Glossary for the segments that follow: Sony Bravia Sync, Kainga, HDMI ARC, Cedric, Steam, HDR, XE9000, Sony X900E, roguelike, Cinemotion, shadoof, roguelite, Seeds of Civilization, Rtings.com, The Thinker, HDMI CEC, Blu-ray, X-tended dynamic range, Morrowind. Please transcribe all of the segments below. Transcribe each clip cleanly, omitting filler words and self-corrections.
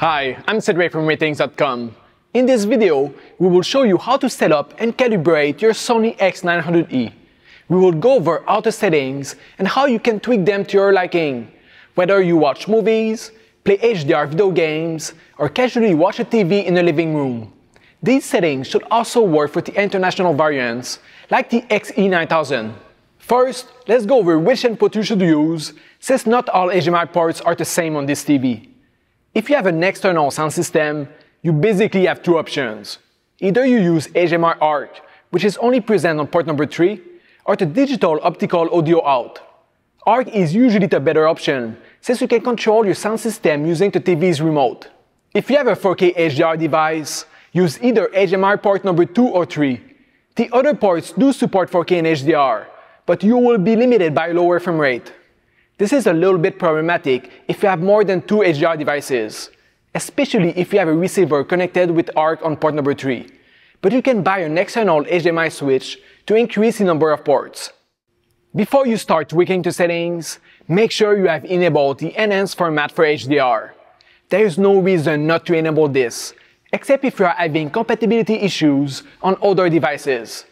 Hi, I'm Cedric from Rtings.com. In this video, we will show you how to set up and calibrate your Sony X900E. We will go over all the settings and how you can tweak them to your liking. Whether you watch movies, play HDR video games, or casually watch a TV in the living room. These settings should also work for the international variants, like the XE9000. First, let's go over which input you should use, since not all HDMI ports are the same on this TV. If you have an external sound system, you basically have two options. Either you use HDMI ARC, which is only present on port number 3, or the digital optical audio out. ARC is usually the better option, since you can control your sound system using the TV's remote. If you have a 4K HDR device, use either HDMI port number 2 or 3. The other ports do support 4K and HDR, but you will be limited by a lower frame rate. This is a little bit problematic if you have more than two HDR devices, especially if you have a receiver connected with ARC on port number 3, but you can buy an external HDMI switch to increase the number of ports. Before you start tweaking the settings, make sure you have enabled the enhanced format for HDR. There is no reason not to enable this, except if you are having compatibility issues on older devices.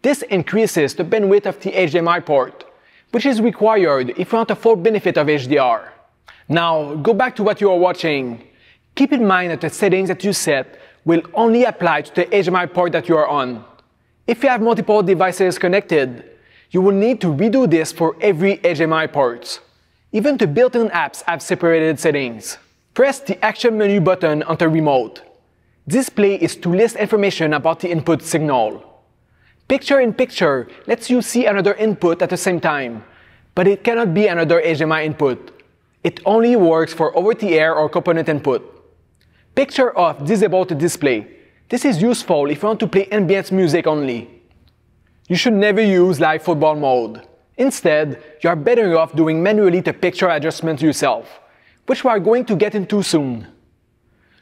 This increases the bandwidth of the HDMI port, which is required if you want the full benefit of HDR. Now, go back to what you are watching. Keep in mind that the settings that you set will only apply to the HDMI port that you are on. If you have multiple devices connected, you will need to redo this for every HDMI port. Even the built-in apps have separated settings. Press the action menu button on the remote. Display is to list information about the input signal. Picture-in-picture lets you see another input at the same time, but it cannot be another HDMI input. It only works for over-the-air or component input. Picture off disables the display. This is useful if you want to play ambient music only. You should never use live football mode. Instead, you are better off doing manually the picture adjustments yourself, which we are going to get into soon.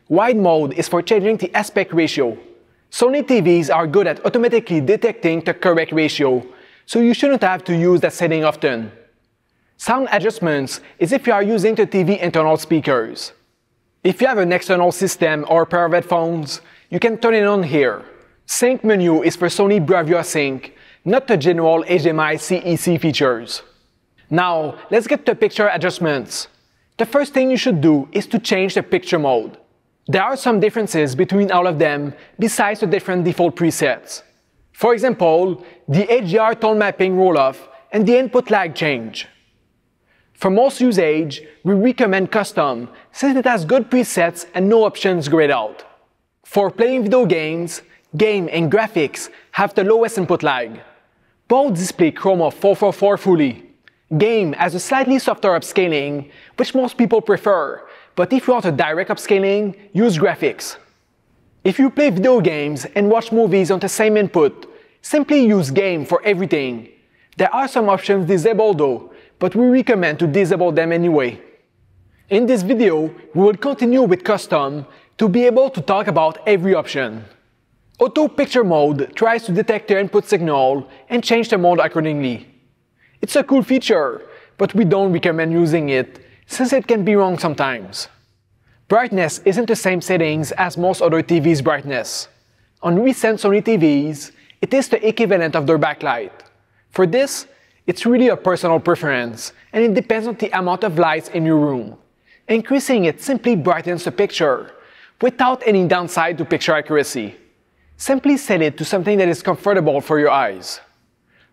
Wide mode is for changing the aspect ratio. Sony TVs are good at automatically detecting the correct ratio, so you shouldn't have to use that setting often. Sound adjustments is if you are using the TV internal speakers. If you have an external system or a pair of headphones, you can turn it on here. Sync menu is for Sony Bravia Sync, not the general HDMI CEC features. Now, let's get to picture adjustments. The first thing you should do is to change the picture mode. There are some differences between all of them, besides the different default presets. For example, the HDR tone mapping roll-off and the input lag change. For most usage, we recommend custom, since it has good presets and no options grayed out. For playing video games, game and graphics have the lowest input lag. Both display chroma 444 fully. Game has a slightly softer upscaling, which most people prefer, but if you want a direct upscaling, use graphics. If you play video games and watch movies on the same input, simply use game for everything. There are some options disabled though, but we recommend to disable them anyway. In this video, we will continue with custom to be able to talk about every option. Auto picture mode tries to detect the input signal and change the mode accordingly. It's a cool feature, but we don't recommend using it, since it can be wrong sometimes. Brightness isn't the same settings as most other TVs' brightness. On recent Sony TVs, it is the equivalent of their backlight. For this, it's really a personal preference, and it depends on the amount of lights in your room. Increasing it simply brightens the picture, without any downside to picture accuracy. Simply set it to something that is comfortable for your eyes.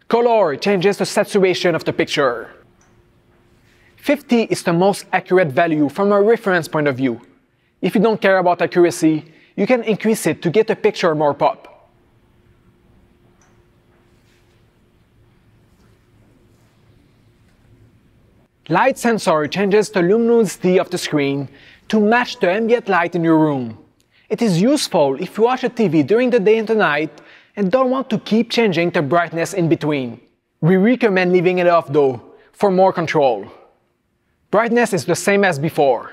Color changes the saturation of the picture. 50 is the most accurate value from a reference point of view. If you don't care about accuracy, you can increase it to get the picture more pop. Light sensor changes the luminosity of the screen to match the ambient light in your room. It is useful if you watch a TV during the day and the night and don't want to keep changing the brightness in between. We recommend leaving it off though, for more control. Brightness is the same as before.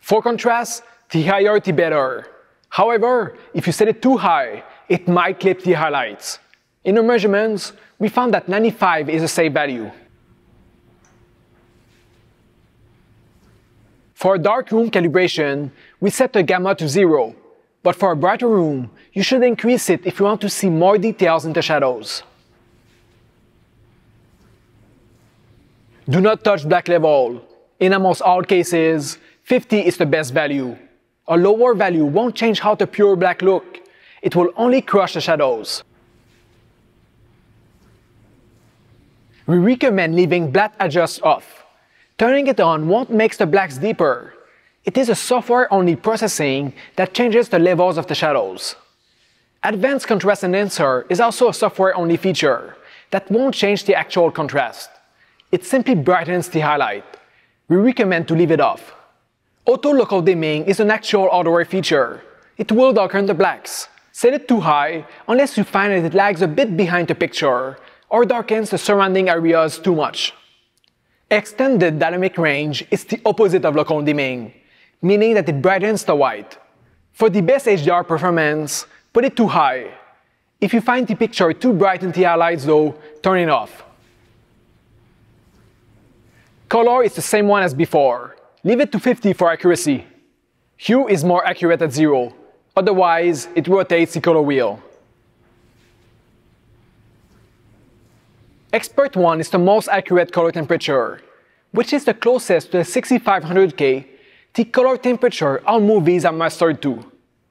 For contrast, the higher the better. However, if you set it too high, it might clip the highlights. In our measurements, we found that 95 is a safe value. For a dark room calibration, we set the gamma to 0, but for a brighter room, you should increase it if you want to see more details in the shadows. Do not touch black level. In almost all cases, 50 is the best value. A lower value won't change how the pure black look. It will only crush the shadows. We recommend leaving black adjust off. Turning it on won't make the blacks deeper. It is a software-only processing that changes the levels of the shadows. Advanced Contrast Enhancer is also a software-only feature that won't change the actual contrast. It simply brightens the highlight. We recommend to leave it off. Auto Local Dimming is an actual hardware feature. It will darken the blacks. Set it too high unless you find that it lags a bit behind the picture or darkens the surrounding areas too much. Extended dynamic range is the opposite of local dimming, meaning that it brightens the white. For the best HDR performance, put it too high. If you find the picture too bright in the highlights though, turn it off. Color is the same one as before. Leave it to 50 for accuracy. Hue is more accurate at 0, otherwise it rotates the color wheel. Expert 1 is the most accurate color temperature, which is the closest to the 6500K, the color temperature all movies are mastered to.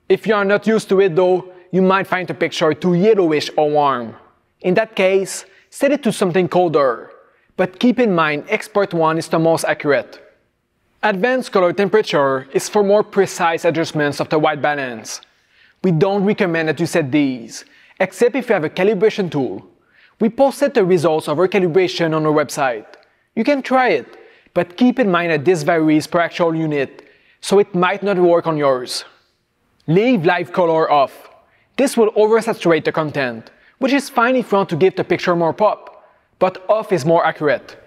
If you are not used to it though, you might find the picture too yellowish or warm. In that case, set it to something colder, but keep in mind Expert 1 is the most accurate. Advanced color temperature is for more precise adjustments of the white balance. We don't recommend that you set these, except if you have a calibration tool. We posted the results of our calibration on our website. You can try it, but keep in mind that this varies per actual unit, so it might not work on yours. Leave live color off. This will oversaturate the content, which is fine if you want to give the picture more pop, but off is more accurate.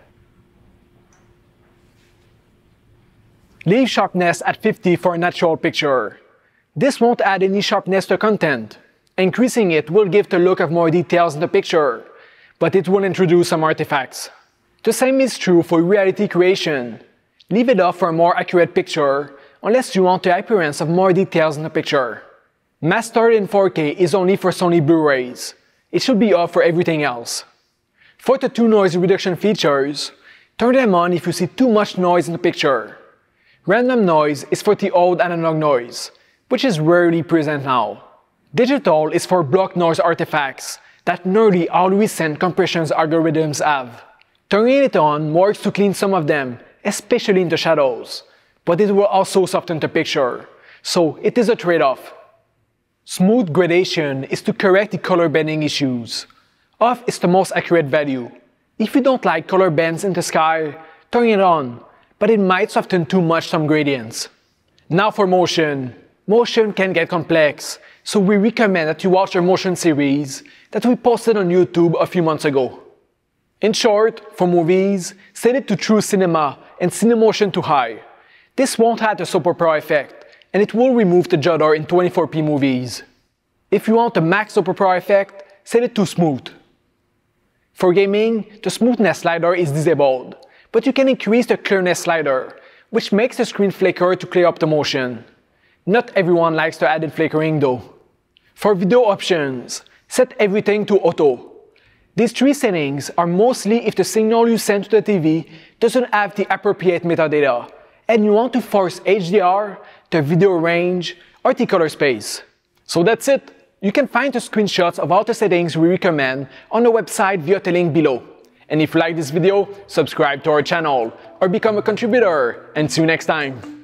Leave sharpness at 50 for a natural picture. This won't add any sharpness to content. Increasing it will give the look of more details in the picture, but it will introduce some artifacts. The same is true for reality creation. Leave it off for a more accurate picture, unless you want the appearance of more details in the picture. Mastered in 4K is only for Sony Blu-rays. It should be off for everything else. For the two noise reduction features, turn them on if you see too much noise in the picture. Random noise is for the old analog noise, which is rarely present now. Digital is for block noise artifacts that nearly all recent compression algorithms have. Turning it on works to clean some of them, especially in the shadows, but it will also soften the picture, so it is a trade-off. Smooth gradation is to correct the color bending issues. Off is the most accurate value. If you don't like color bends in the sky, turn it on, but it might soften too much some gradients. Now for motion. Motion can get complex, so we recommend that you watch our motion series that we posted on YouTube a few months ago. In short, for movies, set it to True Cinema and Cinemotion to High. This won't add the soap opera effect, and it will remove the judder in 24p movies. If you want the max soap opera effect, set it to Smooth. For gaming, the smoothness slider is disabled, but you can increase the clearness slider, which makes the screen flicker to clear up the motion. Not everyone likes the added flickering though. For video options, set everything to auto. These three settings are mostly if the signal you send to the TV doesn't have the appropriate metadata and you want to force HDR, the video range, or the color space. So that's it! You can find the screenshots of all the settings we recommend on the website via the link below. And if you like this video, subscribe to our channel or become a contributor, and see you next time!